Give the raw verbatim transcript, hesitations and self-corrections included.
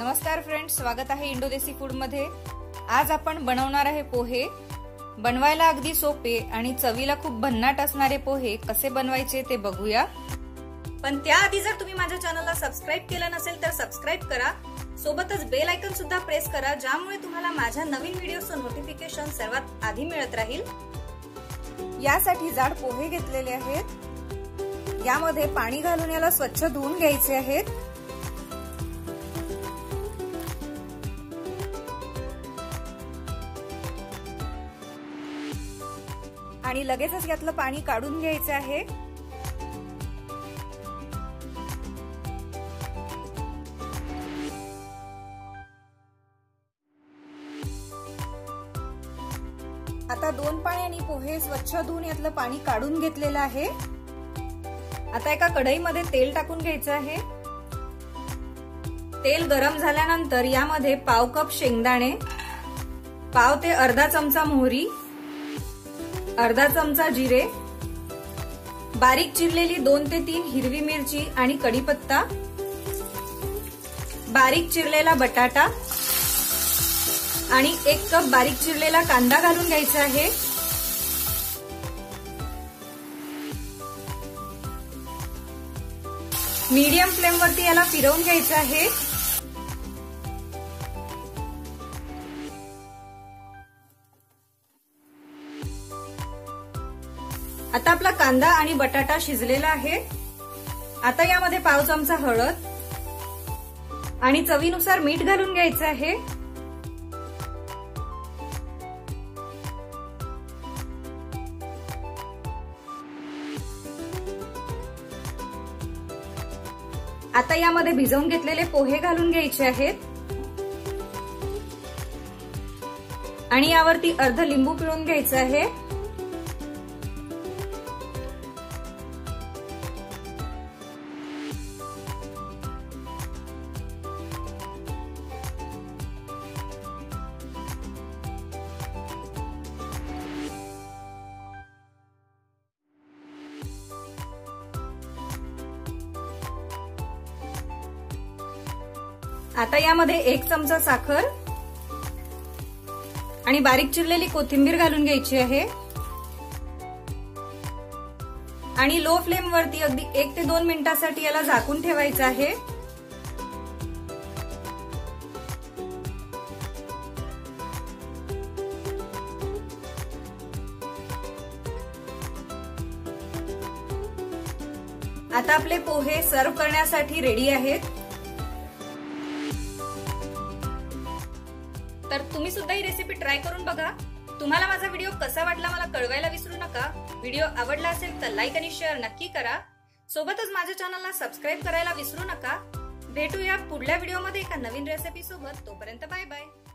नमस्कार फ्रेंड्स, स्वागत आहे इंडोदेसी फूड मध्ये। आज आपण बनवणार आहे पोहे। बनवायला अगदी सोपे आणि चवीला खूप भन्नाट असणारे पोहे कसे बनवायचे ते बघूया। पण त्याआधी जर तुम्ही माझ्या चॅनलला सबस्क्राइब केलं नसेल तर सबस्क्राइब करा, सोबतच बेल आयकॉन सुद्धा प्रेस करा, ज्यामुळे तुम्हाला माझ्या नवीन व्हिडिओचं नोटिफिकेशन सर्वात आधी मिळत राहील। यासाठी जाड पोहे घेतलेले आहेत। यामध्ये पाणी घालून याला स्वच्छ धुवून घ्यायचे आहेत। आणि लगेचच यातलं पाणी काढून घ्यायचं आहे। आता दोन पाण्याने पोहे स्वच्छ धुवून यातलं पाणी काढून घेतलेलं आहे। आता एका कढईमध्ये तेल टाकून घ्यायचं आहे। तेल गरम झाल्यानंतर यामध्ये पाव कप शेंगदाणे, पाव ते अर्धा चमचा मोहरी, अर्धा चमचा जिरे, बारीक चिरलेली दोन ते तीन हिरवी मिरची आणि कढीपत्ता, बारीक चिरलेला बटाटा आणि एक कप बारीक चिरलेला कांदा घालून घ्यायचा आहे। मीडियम फ्लेम वरती याला फिरवून घ्यायचं आहे। आता आपला कांदा आणि बटाटा शिजलेला आहे। आता यामध्ये पाव चमचा हळद आणि चवीनुसार मीठ घालून घ्यायचं आहे। आता यामध्ये भिजवून घेतलेले पोहे घालून घ्यायचे आहेत आणि यावरती अर्ध लिंबू पिळून घ्यायचं आहे। आता यामध्ये एक चमचा साखर आणि बारीक चिरलेली कोथिंबीर घालून घ्यायची आहे आणि लो फ्लेम वरती अगदी एक ते दोन मिनिटांसाठी याला झाकून ठेवायचं आहे। आता आपले पोहे सर्व्ह करण्यासाठी रेडी आहेत। तर तुम्ही सुद्धा ही रेसिपी ट्राय करून बघा। तुम्हाला माझा व्हिडिओ कसा वाटला मला कळवायला विसरू नका। व्हिडिओ आवडला असेल तर लाईक आणि शेअर नक्की करा, सोबतच माझ्या चॅनलला सबस्क्राइब करायला विसरू नका। भेटूया पुढल्या व्हिडिओमध्ये एका नवीन रेसिपी सोबत। तोपर्यंत बाय बाय।